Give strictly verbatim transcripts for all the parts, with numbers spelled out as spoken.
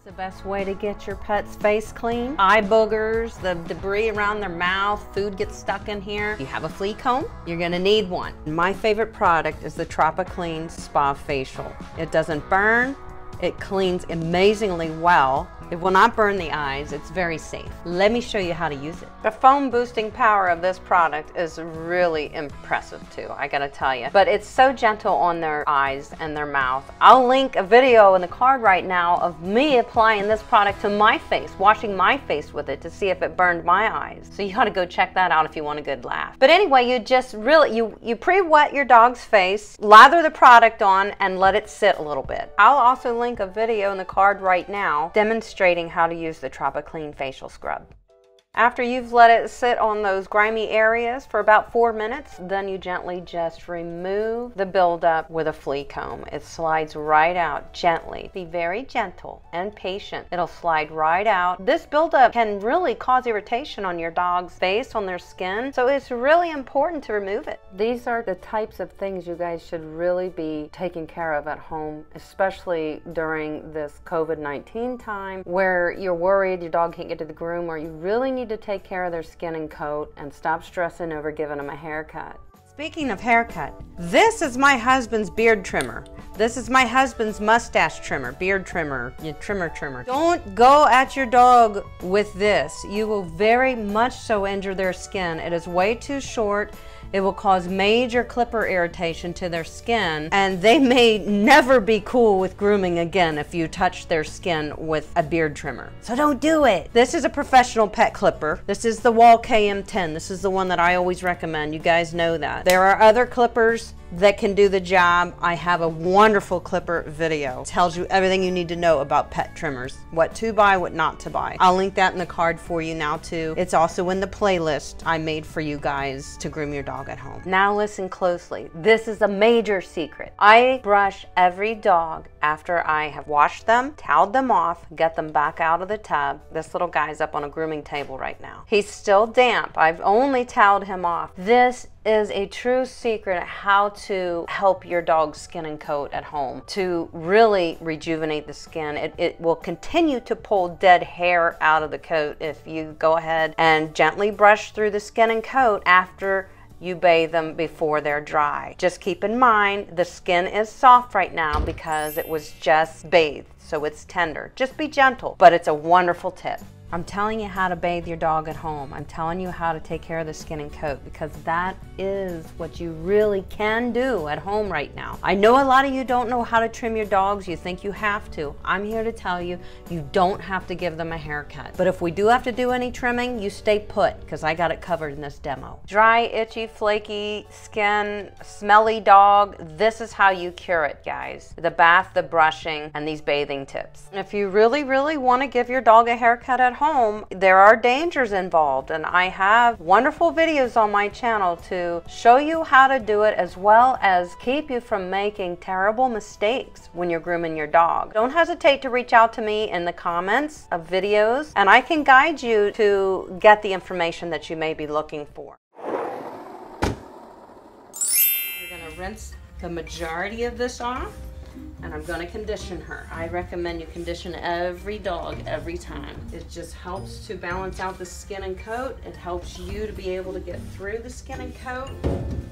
It's the best way to get your pet's face clean. Eye boogers, the debris around their mouth, food gets stuck in here. You have a flea comb, you're gonna need one. My favorite product is the Tropiclean Spa Facial. It doesn't burn, it cleans amazingly well. It will not burn the eyes, it's very safe. Let me show you how to use it. The foam boosting power of this product is really impressive too, I gotta tell you. But it's so gentle on their eyes and their mouth. I'll link a video in the card right now of me applying this product to my face, washing my face with it to see if it burned my eyes. So you gotta go check that out if you want a good laugh. But anyway, you just really, you, you pre-wet your dog's face, lather the product on, and let it sit a little bit. I'll also link a video in the card right now demonstrating how to use the Tropiclean facial scrub. After you've let it sit on those grimy areas for about four minutes, then you gently just remove the buildup with a flea comb. It slides right out gently. Be very gentle and patient. It'll slide right out. This buildup can really cause irritation on your dog's face, on their skin, so it's really important to remove it. These are the types of things you guys should really be taking care of at home, especially during this COVID nineteen time where you're worried your dog can't get to the groom, or you really need to take care of their skin and coat and stop stressing over giving them a haircut. Speaking of haircut, this is my husband's beard trimmer. This is my husband's mustache trimmer, beard trimmer, your trimmer trimmer. Don't go at your dog with this. You will very much so injure their skin. It is way too short. It will cause major clipper irritation to their skin, and they may never be cool with grooming again if you touch their skin with a beard trimmer. So don't do it. This is a professional pet clipper. This is the Wahl K M ten. This is the one that I always recommend. You guys know that. There are other clippers that can do the job. I have a wonderful clipper video. It tells you everything you need to know about pet trimmers, what to buy, what not to buy. I'll link that in the card for you now too. It's also in the playlist I made for you guys to groom your dog at home. Now listen closely. This is a major secret. I brush every dog after I have washed them, toweled them off, get them back out of the tub. This little guy's up on a grooming table right now. He's still damp. I've only toweled him off. This is a true secret how to help your dog's skin and coat at home to really rejuvenate the skin. It, it will continue to pull dead hair out of the coat if you go ahead and gently brush through the skin and coat after you bathe them before they're dry. Just keep in mind the skin is soft right now because it was just bathed, so it's tender. Just be gentle, but it's a wonderful tip. I'm telling you how to bathe your dog at home. I'm telling you how to take care of the skin and coat, because that is what you really can do at home right now. I know a lot of you don't know how to trim your dogs. You think you have to. I'm here to tell you, you don't have to give them a haircut. But if we do have to do any trimming, you stay put, because I got it covered in this demo. Dry, itchy, flaky skin, smelly dog, this is how you cure it, guys. The bath, the brushing, and these bathing tips. And if you really, really want to give your dog a haircut at home, home there are dangers involved, and I have wonderful videos on my channel to show you how to do it, as well as keep you from making terrible mistakes when you're grooming your dog. Don't hesitate to reach out to me in the comments of videos, and I can guide you to get the information that you may be looking for. You're going to rinse the majority of this off, and I'm going to condition her. I recommend you condition every dog every time. It just helps to balance out the skin and coat. It helps you to be able to get through the skin and coat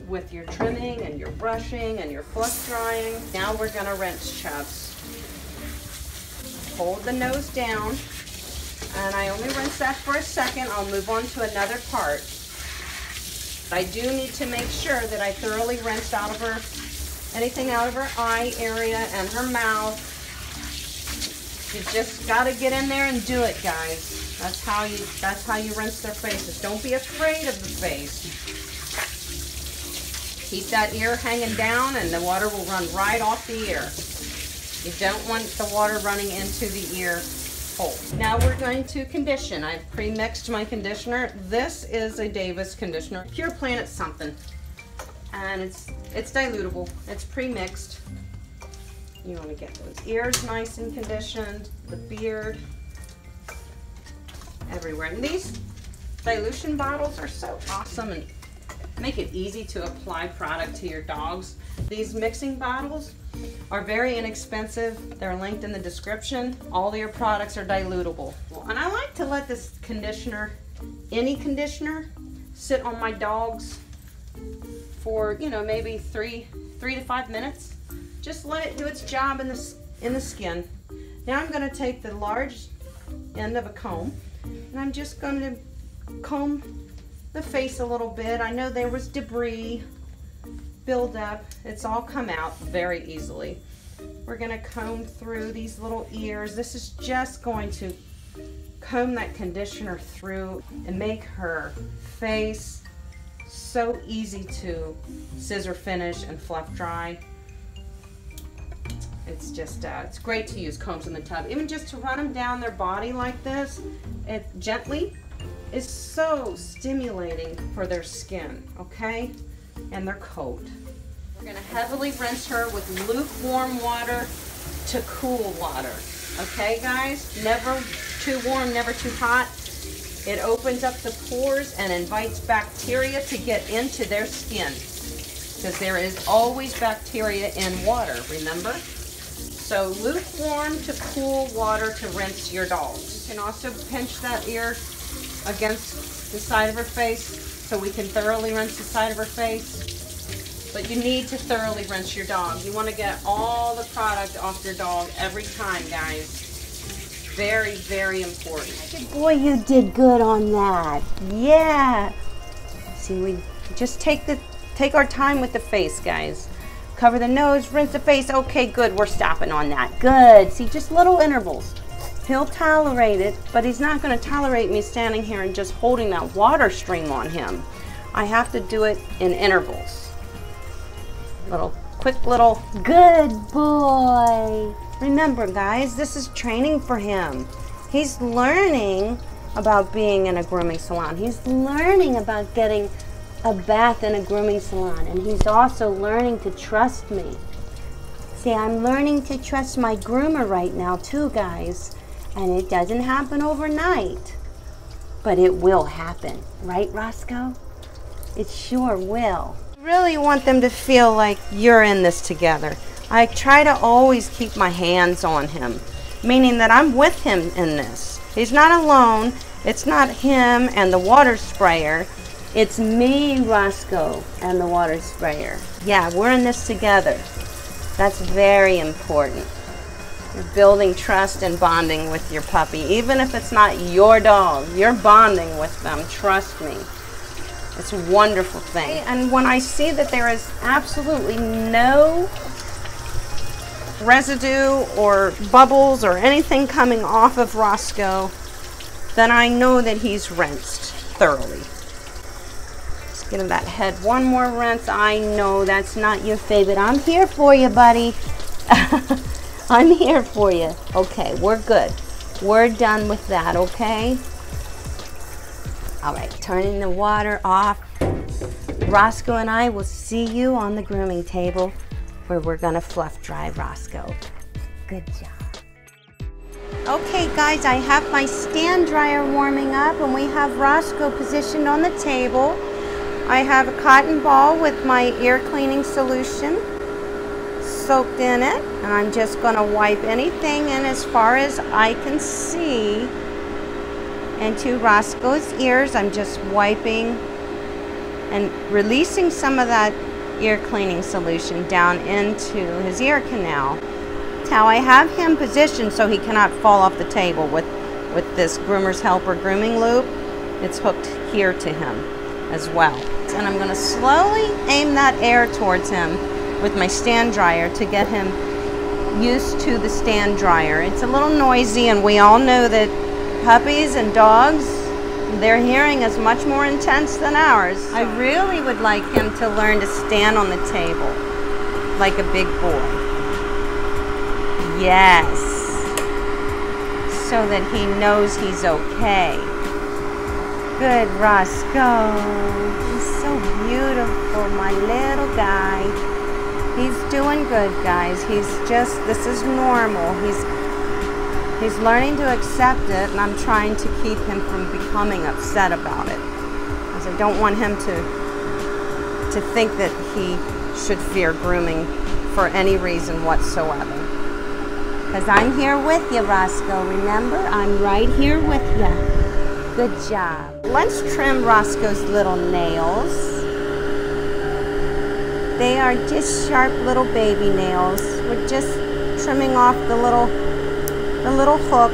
with your trimming and your brushing and your fluff drying. Now we're going to rinse, chubs. Hold the nose down, and I only rinse that for a second. I'll move on to another part. But I do need to make sure that I thoroughly rinsed out of her anything out of her eye area and her mouth. You just gotta get in there and do it, guys. That's how you that's how you rinse their faces. Don't be afraid of the face. Keep that ear hanging down and the water will run right off the ear. You don't want the water running into the ear hole. Now we're going to condition. I've pre-mixed my conditioner. This is a Davis conditioner. Pure Planet something. And it's it's dilutable. It's pre-mixed. You want to get those ears nice and conditioned, the beard, everywhere. And these dilution bottles are so awesome and make it easy to apply product to your dogs. These mixing bottles are very inexpensive. They're linked in the description. All their products are dilutable. And I like to let this conditioner, any conditioner, sit on my dogs for, you know, maybe three, three to five minutes. Just let it do its job in the, in the skin. Now I'm going to take the large end of a comb and I'm just going to comb the face a little bit. I know there was debris buildup. It's all come out very easily. We're going to comb through these little ears. This is just going to comb that conditioner through and make her face so easy to scissor finish and fluff dry. It's just, uh, it's great to use combs in the tub. Even just to run them down their body like this, it gently is so stimulating for their skin, okay? And their coat. We're gonna heavily rinse her with lukewarm water to cool water, okay guys? Never too warm, never too hot. It opens up the pores and invites bacteria to get into their skin, because there is always bacteria in water, remember? So lukewarm to cool water to rinse your dogs. You can also pinch that ear against the side of her face so we can thoroughly rinse the side of her face. But you need to thoroughly rinse your dog. You want to get all the product off your dog every time, guys. Very, very important. Good boy, you did good on that. Yeah. See, we just take the take our time with the face, guys. Cover the nose, rinse the face. Okay, good, we're stopping on that. Good, see, just little intervals. He'll tolerate it, but he's not gonna tolerate me standing here and just holding that water stream on him. I have to do it in intervals. Little, quick little, good boy. Remember guys, this is training for him. He's learning about being in a grooming salon. He's learning about getting a bath in a grooming salon, and he's also learning to trust me. See, I'm learning to trust my groomer right now too, guys, and it doesn't happen overnight, but it will happen, right, Roscoe? It sure will. I really want them to feel like you're in this together. I try to always keep my hands on him, meaning that I'm with him in this. He's not alone. It's not him and the water sprayer. It's me, Roscoe, and the water sprayer. Yeah, we're in this together. That's very important. You're building trust and bonding with your puppy. Even if it's not your dog, you're bonding with them, trust me. It's a wonderful thing. And when I see that there is absolutely no residue or bubbles or anything coming off of Roscoe, then I know that he's rinsed thoroughly. Give him that head one more rinse. I know that's not your favorite. I'm here for you, buddy. I'm here for you. Okay, we're good. We're done with that, okay? All right, turning the water off. Roscoe and I will see you on the grooming table where we're gonna fluff dry Roscoe. Good job. Okay, guys, I have my stand dryer warming up and we have Roscoe positioned on the table. I have a cotton ball with my ear cleaning solution soaked in it, and I'm just going to wipe anything in as far as I can see into Roscoe's ears. I'm just wiping and releasing some of that ear cleaning solution down into his ear canal. That's how I have him positioned so he cannot fall off the table with, with this groomer's helper grooming loop. It's hooked here to him as well. And I'm going to slowly aim that air towards him with my stand dryer to get him used to the stand dryer. It's a little noisy, and we all know that puppies and dogs, their hearing is much more intense than ours. I really would like him to learn to stand on the table like a big boy. Yes. So that he knows he's okay. Good, Roscoe. He's so beautiful, my little guy. He's doing good, guys. He's just, this is normal. He's he's learning to accept it, and I'm trying to keep him from becoming upset about it, because I don't want him to to think that he should fear grooming for any reason whatsoever. Because I'm here with you, Roscoe. Remember, I'm right here with you. Good job. Let's trim Roscoe's little nails. They are just sharp little baby nails. We're just trimming off the little, the little hook.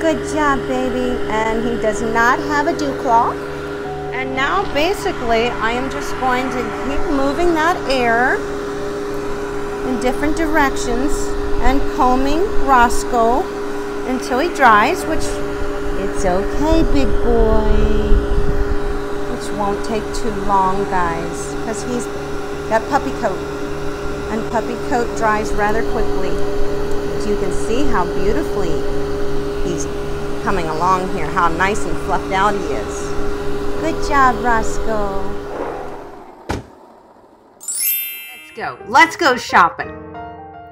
Good job, baby. And he does not have a dew claw. And now basically I am just going to keep moving that air in different directions and combing Roscoe until he dries, which it's okay, big boy. Which won't take too long, guys, because he's got puppy coat, and puppy coat dries rather quickly. But you can see how beautifully he's coming along here, how nice and fluffed out he is. Good job, Roscoe. Let's go. Let's go shopping.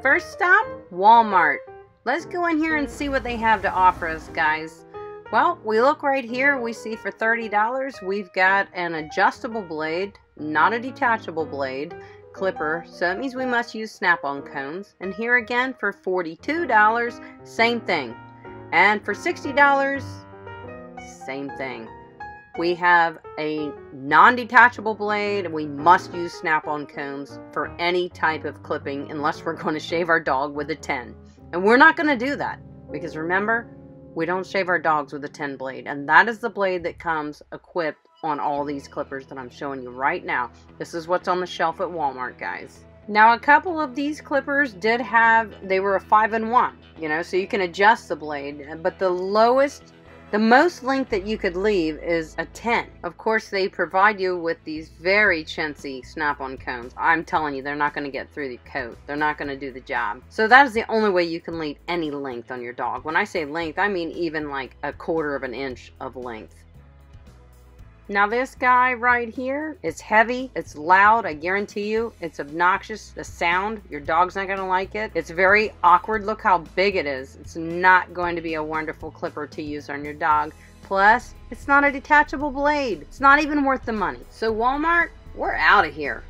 First stop, Walmart. Let's go in here and see what they have to offer us, guys. Well, we look right here. We see for thirty dollars, we've got an adjustable blade, not a detachable blade, clipper, so that means we must use snap-on cones. And here again for forty-two dollars, same thing. And for sixty dollars, same thing. We have a non-detachable blade, and we must use snap-on cones for any type of clipping unless we're going to shave our dog with a ten. And we're not going to do that because, remember, we don't shave our dogs with a ten blade. And that is the blade that comes equipped on all these clippers that I'm showing you right now. This is what's on the shelf at Walmart, guys. Now, a couple of these clippers did have, they were a five in one, you know, so you can adjust the blade, but the lowest, the most length that you could leave is a ten. Of course, they provide you with these very chintzy snap-on cones. I'm telling you, they're not going to get through the coat. They're not going to do the job. So that is the only way you can leave any length on your dog. When I say length, I mean even like a quarter of an inch of length. Now this guy right here, it's heavy, it's loud, I guarantee you, it's obnoxious, the sound, your dog's not gonna like it. It's very awkward, look how big it is. It's not going to be a wonderful clipper to use on your dog. Plus, it's not a detachable blade. It's not even worth the money. So Walmart, we're out of here.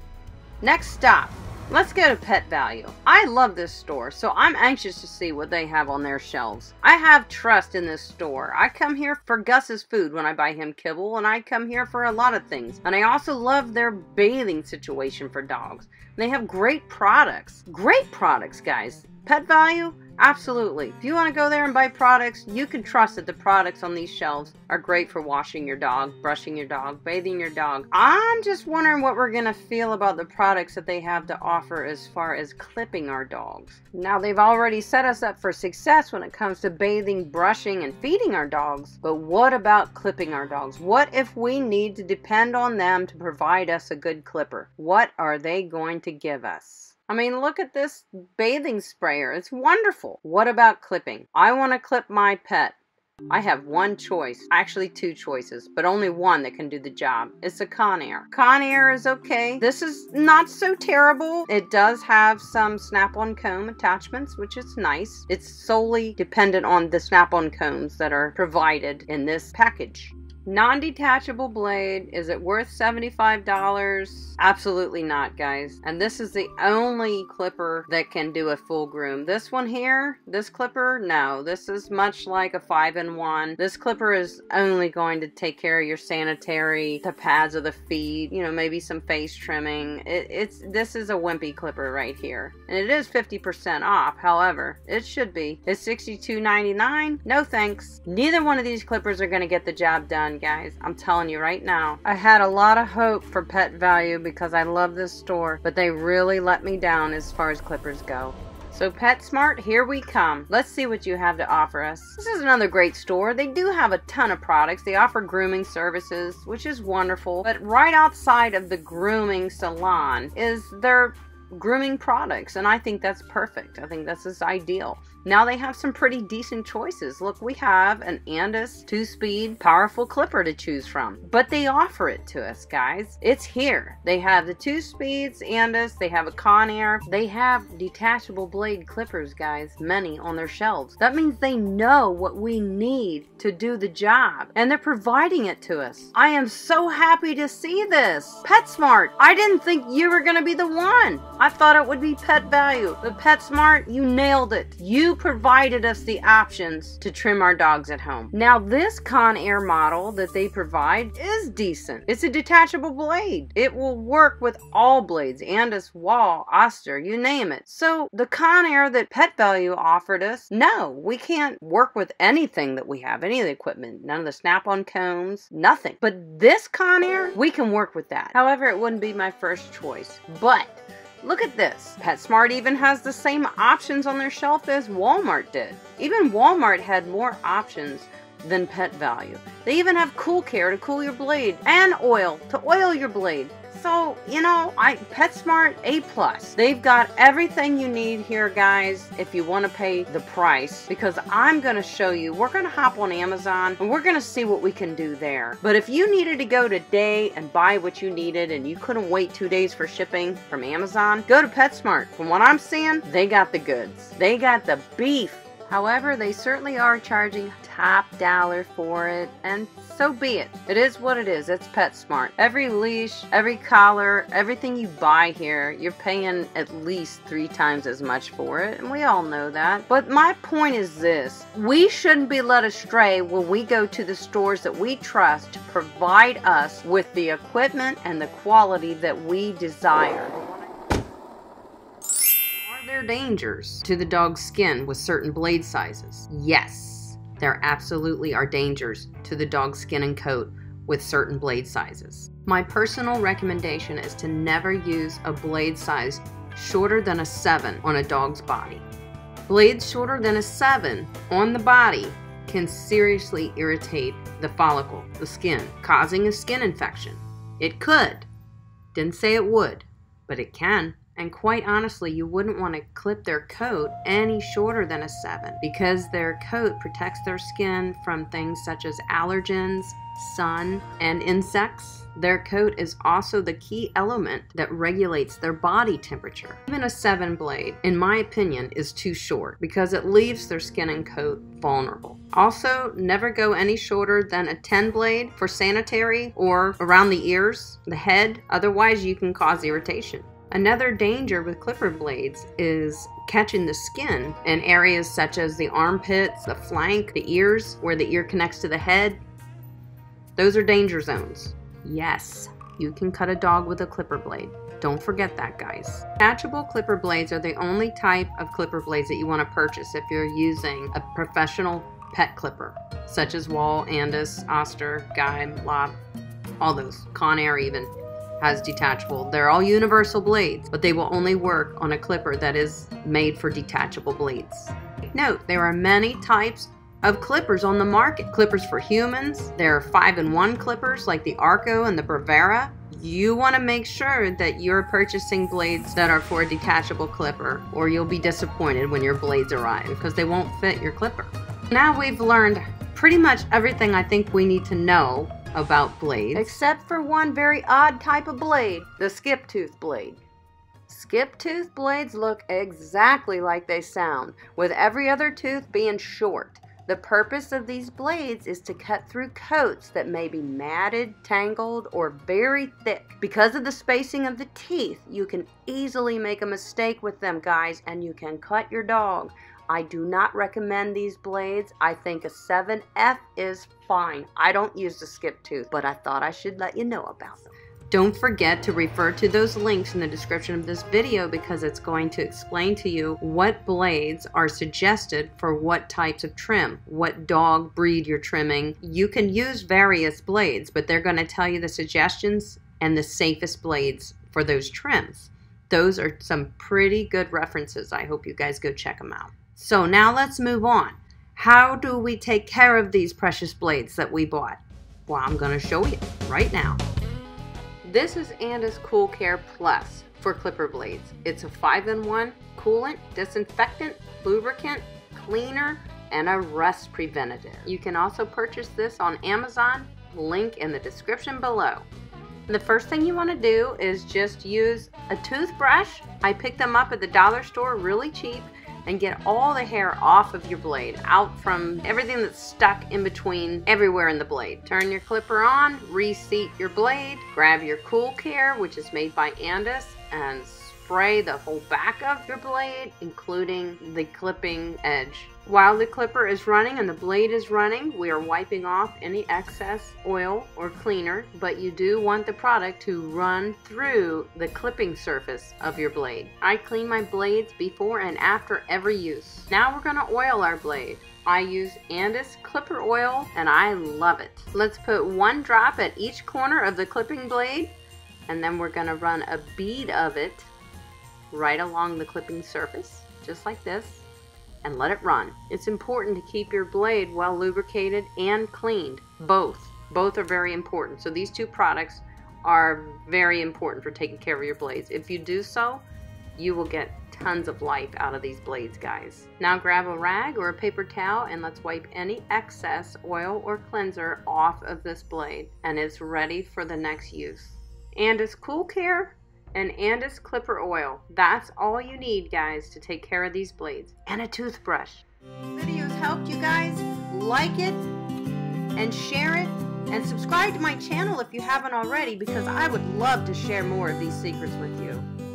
Next stop, let's go to Pet Valu. I love this store, so I'm anxious to see what they have on their shelves. I have trust in this store. I come here for Gus's food when I buy him kibble, and I come here for a lot of things. And I also love their bathing situation for dogs. They have great products. Great products, guys. Pet Valu, absolutely. If you want to go there and buy products, you can trust that the products on these shelves are great for washing your dog, brushing your dog, bathing your dog. I'm just wondering what we're going to feel about the products that they have to offer as far as clipping our dogs. Now, they've already set us up for success when it comes to bathing, brushing, and feeding our dogs. But what about clipping our dogs? What if we need to depend on them to provide us a good clipper? What are they going to give us? I mean, look at this bathing sprayer. It's wonderful. What about clipping? I want to clip my pet. I have one choice, actually two choices, but only one that can do the job. It's a Conair. Conair is okay. This is not so terrible. It does have some snap-on comb attachments, which is nice. It's solely dependent on the snap-on combs that are provided in this package. Non-detachable blade, is it worth seventy-five dollars? Absolutely not, guys. And this is the only clipper that can do a full groom. This one here, this clipper, no. This is much like a five in one. This clipper is only going to take care of your sanitary, the pads of the feet, you know, maybe some face trimming. It, it's This is a wimpy clipper right here. And it is fifty percent off, however, it should be. It's sixty-two ninety-nine. No thanks. Neither one of these clippers are going to get the job done, guys. I'm telling you right now, I had a lot of hope for Pet Valu because I love this store, but they really let me down as far as clippers go. So PetSmart, here we come. Let's see what you have to offer us. This is another great store. They do have a ton of products. They offer grooming services, which is wonderful, but right outside of the grooming salon is their grooming products, and I think that's perfect. I think this is ideal. Now they have some pretty decent choices. Look, we have an Andis two-speed powerful clipper to choose from, but they offer it to us, guys. It's here. They have the two speeds Andis, they have a Conair, they have detachable blade clippers, guys, many on their shelves. That means they know what we need to do the job, and they're providing it to us. I am so happy to see this. PetSmart, I didn't think you were going to be the one. I thought it would be Pet Valu, but PetSmart, you nailed it. You provided us the options to trim our dogs at home. Now this Conair model that they provide is decent. It's a detachable blade. It will work with all blades, Andis, Wahl, Oster, you name it. So the Conair that Pet Valu offered us, no, we can't work with anything that we have, any of the equipment, none of the snap-on combs, nothing. But this Conair, we can work with that. However, it wouldn't be my first choice, but look at this. PetSmart even has the same options on their shelf as Walmart did. Even Walmart had more options than Pet Valu. They even have Cool Care to cool your blade and oil to oil your blade. So, you know, I PetSmart A plus. They've got everything you need here, guys, if you want to pay the price, because I'm going to show you. We're going to hop on Amazon, and we're going to see what we can do there. But if you needed to go today and buy what you needed and you couldn't wait two days for shipping from Amazon, go to PetSmart. From what I'm seeing, they got the goods. They got the beef. However, they certainly are charging top dollar for it, and so be it. It is what it is. It's PetSmart. Every leash, every collar, everything you buy here, you're paying at least three times as much for it, and we all know that. But my point is this. We shouldn't be led astray when we go to the stores that we trust to provide us with the equipment and the quality that we desire. Are there dangers to the dog's skin with certain blade sizes? Yes. There absolutely are dangers to the dog's skin and coat with certain blade sizes. My personal recommendation is to never use a blade size shorter than a seven on a dog's body. Blades shorter than a seven on the body can seriously irritate the follicle, the skin, causing a skin infection. It could. Didn't say it would, but it can. And quite honestly, you wouldn't want to clip their coat any shorter than a seven, because their coat protects their skin from things such as allergens, sun, and insects. Their coat is also the key element that regulates their body temperature. Even a seven blade, in my opinion, is too short because it leaves their skin and coat vulnerable. Also, never go any shorter than a ten blade for sanitary or around the ears, the head, otherwise you can cause irritation. Another danger with clipper blades is catching the skin in areas such as the armpits, the flank, the ears, where the ear connects to the head. Those are danger zones. Yes, you can cut a dog with a clipper blade. Don't forget that, guys. Detachable clipper blades are the only type of clipper blades that you want to purchase if you're using a professional pet clipper, such as Wahl, Andis, Oster, Guide, Lob, all those, Conair even. Has detachable. They're all universal blades, but they will only work on a clipper that is made for detachable blades. Note, there are many types of clippers on the market. Clippers for humans, there are five in one clippers like the Arco and the Brevera. You want to make sure that you're purchasing blades that are for a detachable clipper, or you'll be disappointed when your blades arrive because they won't fit your clipper. Now we've learned pretty much everything I think we need to know about blades, except for one very odd type of blade, the skip tooth blade. Skip tooth blades look exactly like they sound, with every other tooth being short. The purpose of these blades is to cut through coats that may be matted, tangled, or very thick. Because of the spacing of the teeth, you can easily make a mistake with them, guys, and you can cut your dog. I do not recommend these blades. I think a seven F is fine. I don't use the skip tooth, but I thought I should let you know about them. Don't forget to refer to those links in the description of this video, because it's going to explain to you what blades are suggested for what types of trim, what dog breed you're trimming. You can use various blades, but they're going to tell you the suggestions and the safest blades for those trims. Those are some pretty good references. I hope you guys go check them out. So now let's move on. How do we take care of these precious blades that we bought? Well, I'm going to show you right now. This is Andis Cool Care Plus. for clipper blades. It's a five in one coolant, disinfectant, lubricant, cleaner, and a rust preventative. You can also purchase this on Amazon, link in the description below. The first thing you want to do is just use a toothbrush. I picked them up at the dollar store really cheap, and get all the hair off of your blade, out from everything that's stuck in between, everywhere in the blade. Turn your clipper on, reseat your blade, grab your Cool Care, which is made by Andis, and spray the whole back of your blade, including the clipping edge. While the clipper is running and the blade is running, we are wiping off any excess oil or cleaner, but you do want the product to run through the clipping surface of your blade. I clean my blades before and after every use. Now we're going to oil our blade. I use Andis Clipper Oil and I love it. Let's put one drop at each corner of the clipping blade, and then we're going to run a bead of it right along the clipping surface, just like this, and let it run. It's important to keep your blade well lubricated and cleaned. Both. Both are very important. So these two products are very important for taking care of your blades. If you do so, you will get tons of life out of these blades, guys. Now grab a rag or a paper towel and let's wipe any excess oil or cleanser off of this blade, and it's ready for the next use. Andis Cool Care and Andis Clipper Oil. That's all you need, guys, to take care of these blades. And a toothbrush. This video's helped you guys. Like it and share it. And subscribe to my channel if you haven't already, because I would love to share more of these secrets with you.